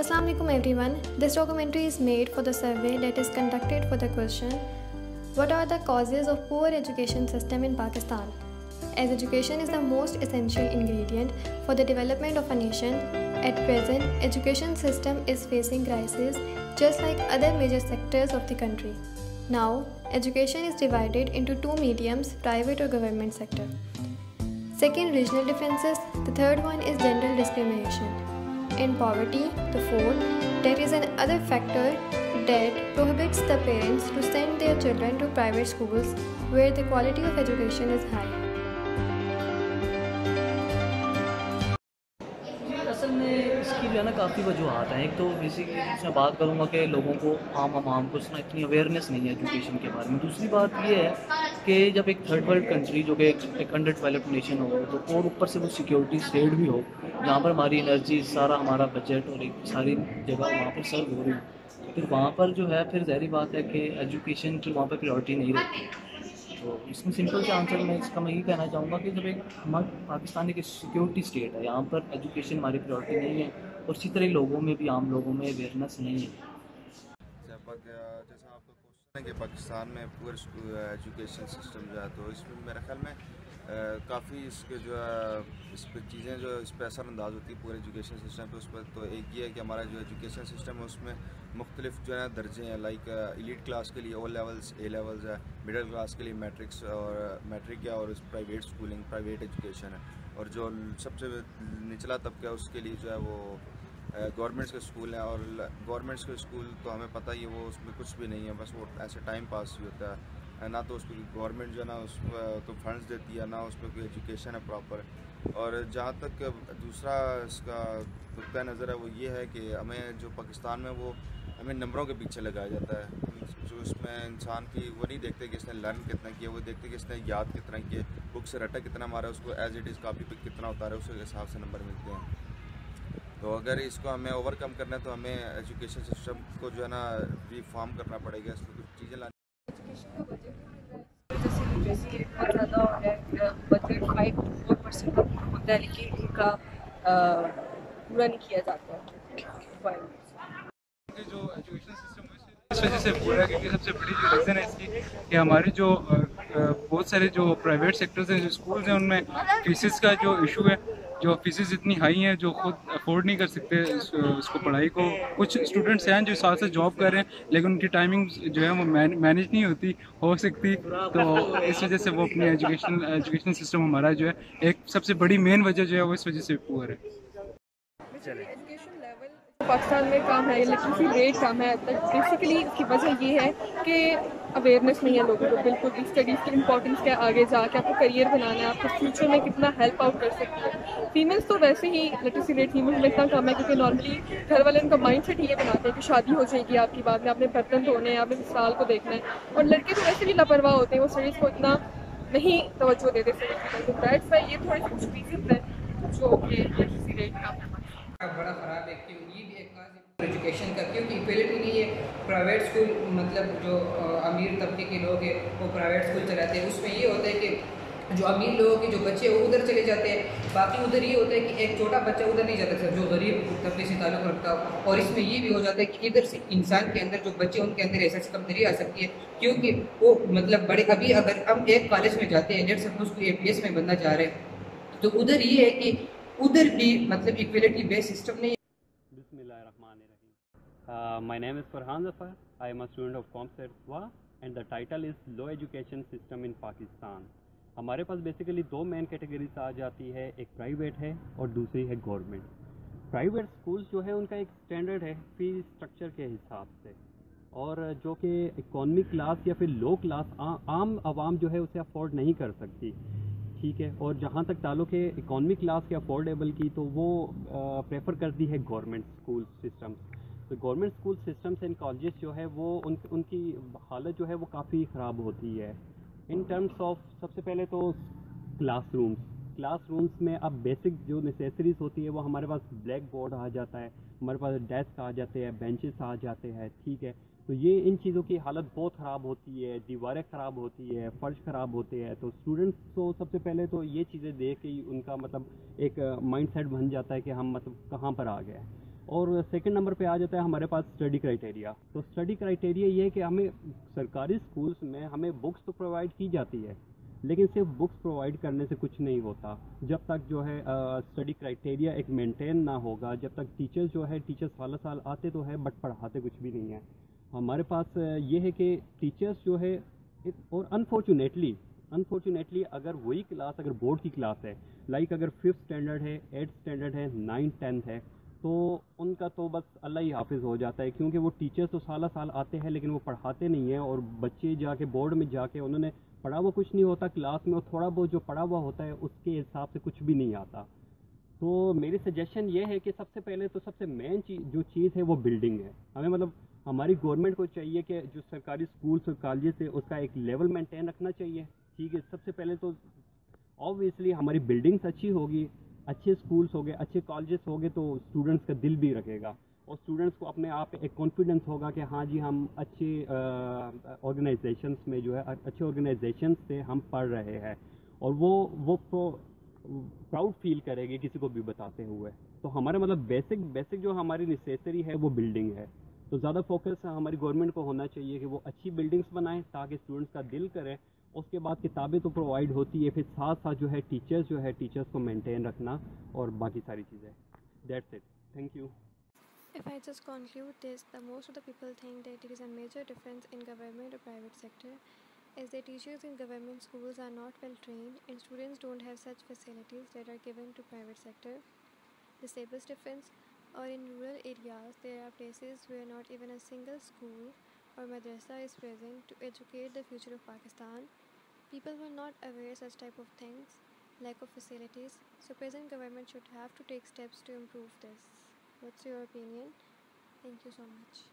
Assalamu alaikum everyone. This documentary is made for the survey that is conducted for the question, what are the causes of poor education system in Pakistan? As education is the most essential ingredient for the development of a nation, at present education system is facing crisis just like other major sectors of the country. Now, education is divided into two mediums, private or government sector. Second, regional differences. The third one is gender discrimination. And poverty, the fourth, there is another factor that prohibits the parents to send their children to private schools where the quality of education is high. اصل میں اس کی جو ہے نا کافی وجوہات ہیں. ایک تو بیسکلی میں بات کروں گا کہ لوگوں کو عوام کو اتنی اویئرنیس نہیں ہے ایجوکیشن کے بارے میں. دوسری بات یہ ہے کہ جب ایک تھرڈ ورلڈ کنٹری جو کہ ایک انڈر ڈیولپڈ نیشن ہو تو اور اوپر سے وہ سیکیورٹی اسٹیٹ بھی ہو جہاں پر ہماری انرجی سارا ہمارا بجٹ اور ایک ساری جگہ وہاں پر سرو ہو رہی ہے, پھر وہاں پر جو ہے پھر ظاہری بات ہے کہ ایجوکیشن پھر وہاں پہ پریورٹی نہیں رہتی. تو اس میں سمپل سے آنسر میں اس کا میں یہی کہنا چاہوں گا کہ جب ایک ہمارا پاکستان ایک سیکیورٹی اسٹیٹ ہے یہاں پر ایجوکیشن ہماری پریورٹی نہیں ہے اور اسی طرح لوگوں میں بھی عام لوگوں میں اویئرنیس نہیں ہے. کہ پاکستان میں پور ایجوکیشن سسٹم جو ہے تو اس میں میرے خیال میں کافی اس کے جو ہے اس پہ چیزیں جو اس پہ اثر انداز ہوتی ہے پورے ایجوکیشن سسٹم پہ. اس پر تو ایک یہ ہے کہ ہمارا جو ایجوکیشن سسٹم ہے اس میں مختلف جو ہے درجے ہیں, لائک ایلیٹ کلاس کے لیے او لیولز, اے لیولز ہے, مڈل کلاس کے لیے میٹرکس اور میٹرک ہے, اور پرائیویٹ اسکولنگ پرائیویٹ ایجوکیشن ہے, اور جو سب سے نچلا طبقہ ہے اس کے لیے جو ہے وہ گورنمنٹس کے اسکول ہیں. اور گورنمنٹس کے اسکول تو ہمیں پتہ ہی ہے وہ اس میں کچھ بھی نہیں ہے, بس وہ ایسے ٹائم پاس ہی ہوتا ہے, نہ تو اس کو گورنمنٹ جو ہے نا اس پہ تو فنڈز دیتی ہے نہ اس پہ کوئی ایجوکیشن ہے پراپر. اور جہاں تک دوسرا اس کا نقطۂ نظر ہے وہ یہ ہے کہ ہمیں جو پاکستان میں وہ ہمیں نمبروں کے پیچھے لگایا جاتا ہے, جو اس میں انسان کی وہ نہیں دیکھتے کہ اس نے لرن کتنا کیا, وہ دیکھتے کہ اس نے یاد کتنا کیا, بک سے رٹا کتنا مارا, اس کو ایز اٹ از کاپی پہ کتنا اتارا, اس کے حساب سے نمبر ملتے ہیں. تو اگر اس کو ہمیں اوور کم کرنا ہے تو ہمیں ایجوکیشن سسٹم کو جو ہے نا ری فارم کرنا پڑے گا, اس میں کچھ چیزیں لانی. ایجوکیشن کا بجٹ جیسے لٹریسی ریٹ بہت زیادہ ہو گیا ہے, بجٹ 5.4% ہوتا ہے لیکن ان کا پورا نہیں کیا جاتا ہے. جو ایجوکیشن سسٹم اس وجہ سے پورا کیونکہ سب سے بڑی جو ریزن ہے اس کی کہ ہماری جو بہت سارے جو پرائیویٹ سیکٹرز ہیں جو اسکولز ہیں ان میں فیسز کا جو ایشو ہے, جو فیسز اتنی ہائی ہیں جو خود افورڈ نہیں کر سکتے اس کو پڑھائی کو. کچھ اسٹوڈنٹس ہیں جو ساتھ ساتھ جاب کر رہے ہیں لیکن ان کی ٹائمنگ جو ہے وہ مینیج نہیں ہوتی ہو سکتی, تو اس وجہ سے وہ اپنی ایجوکیشن سسٹم ہمارا جو ہے ایک سب سے بڑی مین وجہ جو ہے وہ اس وجہ سے پور ہے. پاکستان میں کام ہے, لٹریسی ریٹ کم ہے, بیسیکلی اس کی وجہ یہ ہے کہ اویئرنیس نہیں ہے لوگوں کو بالکل اسٹڈیز کی امپورٹنس کیا, آگے جا کے آپ کو کیریئر بنانا ہے, آپ کو فیوچر میں کتنا ہیلپ آؤٹ کر سکتی ہے. فیمیلس تو ویسے ہی لٹریسی ریٹ فیمیل میں اتنا کم ہے کیونکہ نارملی گھر والے ان کا مائنڈ سیٹ یہ بناتے ہیں کہ شادی ہو جائے گی آپ کی, بعد میں آپ نے برتن دھونے ہیں, آپ نے مثال کو دیکھنا ہے, اور لڑکے تو ویسے بھی لاپرواہ ہوتے ہیں, وہ اسٹڈیز کو اتنا نہیں توجہ دیتے. دیٹس وائی یہ تھوڑے کچھ ریزنس ہیں جو کہ لٹریسی ریٹ کم ہے. بڑا خراب ہے کہ یہ بھی ایک خاص ایجوکیشن کا کیونکہ ایکویلٹی نہیں ہے. پرائیویٹ اسکول مطلب جو امیر طبقے کے لوگ ہیں وہ پرائیویٹ اسکول چلاتے ہیں, اس میں یہ ہوتا ہے کہ جو امیر لوگوں کے جو بچے وہ ادھر چلے جاتے ہیں, باقی ادھر یہ ہوتا ہے کہ ایک چھوٹا بچہ ادھر نہیں جاتا سر جو غریب طبقے سے تعلق رکھتا ہو. اور اس میں یہ بھی ہو جاتا ہے کہ ادھر سے انسان کے اندر جو بچے ان کے اندر ایسا کمزوری آ سکتی ہے کیونکہ وہ مطلب بڑے ابھی اگر ہم ایک کالج میں جاتے ہیں لیٹ سپوز کوئی اے پی ایس میں بننا چاہ رہے ہیں تو ادھر یہ ہے کہ ادھر بھی مطلب ایکویلٹی بیس سسٹم نہیں. بسم اللہ الرحمن الرحیم. My name is Farhan Zafar. I am a student of COMSATS وا and the title is low education system in Pakistan. ہمارے پاس بیسیکلی دو مین کیٹیگریز آ جاتی ہے, ایک پرائیویٹ ہے اور دوسری ہے گورنمنٹ. پرائیویٹ اسکولس جو ہے ان کا ایک اسٹینڈرڈ ہے فی اسٹرکچر کے حساب سے, اور جو کہ اکانومی کلاس یا پھر لو کلاس عام عوام جو ہے اسے افورڈ نہیں کر سکتی, ٹھیک ہے. اور جہاں تک تعلق ہے اکانومی کلاس کے افورڈیبل کی تو وہ پریفر کرتی ہے گورنمنٹ اسکول سسٹمس. تو government school systems and colleges جو ہے وہ ان کی حالت جو ہے وہ کافی خراب ہوتی ہے ان ٹرمس آف. سب سے پہلے تو کلاس رومس میں اب بیسک جو نیسیسریز ہوتی ہے وہ ہمارے پاس بلیک بورڈ آ جاتا ہے, ہمارے پاس ڈیسک آ جاتے ہیں, بینچز آ جاتے ہیں, ٹھیک ہے. تو یہ ان چیزوں کی حالت بہت خراب ہوتی ہے, دیواریں خراب ہوتی ہے, فرش خراب ہوتے ہیں. تو اسٹوڈنٹس کو سب سے پہلے تو یہ چیزیں دیکھ کے ان کا مطلب ایک مائنڈ سیٹ بن جاتا ہے کہ ہم مطلب کہاں پر آ گئے. اور سیکنڈ نمبر پہ آ جاتا ہے ہمارے پاس اسٹڈی کرائٹیریا. تو اسٹڈی کرائٹیریا یہ ہے کہ ہمیں سرکاری اسکولس میں ہمیں بکس تو پرووائڈ کی جاتی ہے, لیکن صرف بکس پرووائڈ کرنے سے کچھ نہیں ہوتا. جب تک جو ہے اسٹڈی کرائٹیریا ایک مینٹین نہ ہوگا, جب تک ٹیچرز جو ہے ٹیچرز سالہ سال آتے تو ہے بٹ پڑھاتے کچھ بھی نہیں ہیں. ہمارے پاس یہ ہے کہ ٹیچرز جو ہے, اور انفارچونیٹلی اگر وہی کلاس اگر بورڈ کی کلاس ہے, لائک اگر ففتھ اسٹینڈرڈ ہے, ایٹھ اسٹینڈرڈ ہے, نائنتھ ٹینتھ ہے, تو ان کا تو بس اللہ ہی حافظ ہو جاتا ہے, کیونکہ وہ ٹیچرز تو سالہ سال آتے ہیں لیکن وہ پڑھاتے نہیں ہیں, اور بچے جا کے بورڈ میں جا کے انہوں نے پڑھا وہ کچھ نہیں ہوتا کلاس میں, اور تھوڑا بہت جو پڑھا ہوا ہوتا ہے اس کے حساب سے کچھ بھی نہیں آتا. تو میری سجیشن یہ ہے کہ سب سے پہلے تو سب سے مین چیز جو چیز ہے وہ بلڈنگ ہے. ہمیں مطلب ہماری گورنمنٹ کو چاہیے کہ جو سرکاری اسکولس اور کالجز ہے اس کا ایک لیول مینٹین رکھنا چاہیے. ٹھیک ہے, سب سے پہلے تو آبویسلی ہماری بلڈنگس اچھی ہوگی, اچھے اسکولس ہو گئے, اچھے کالجز ہو گئے, تو اسٹوڈنٹس کا دل بھی رکھے گا, اور اسٹوڈنٹس کو اپنے آپ ایک کانفیڈنس ہوگا کہ ہاں جی ہم اچھے آرگنائزیشنس میں جو ہے اچھے آرگنائزیشنس سے ہم پڑھ رہے ہیں, اور وہ پراؤڈ فیل کرے گی کسی کو بھی بتاتے ہوئے. تو ہمارا مطلب بیسک جو ہماری نیسیسری ہے وہ بلڈنگ ہے. تو زیادہ فوکس ہماری گورنمنٹ کو ہونا چاہیے کہ وہ اچھی بلڈنگس بنائیں تاکہ اسٹوڈنٹس کا دل کریں. اس کے بعد کتابیں تو پرووائڈ ہوتی ہے, پھر ساتھ ساتھ جو ہے ٹیچرز کو مینٹین رکھنا اور باقی ساری چیزیں. That's it, thank you. If I just conclude this, the most of the people think that there is a major difference in government or private sector, as the teachers in government schools are not well trained and students don't have such facilities that are given to private sector. The safest difference, or in rural areas, there are places where not even a single school or madrasa is present to educate the future of Pakistan. People were not aware such type of things, lack of facilities, so present government should have to take steps to improve this. What's your opinion? Thank you so much.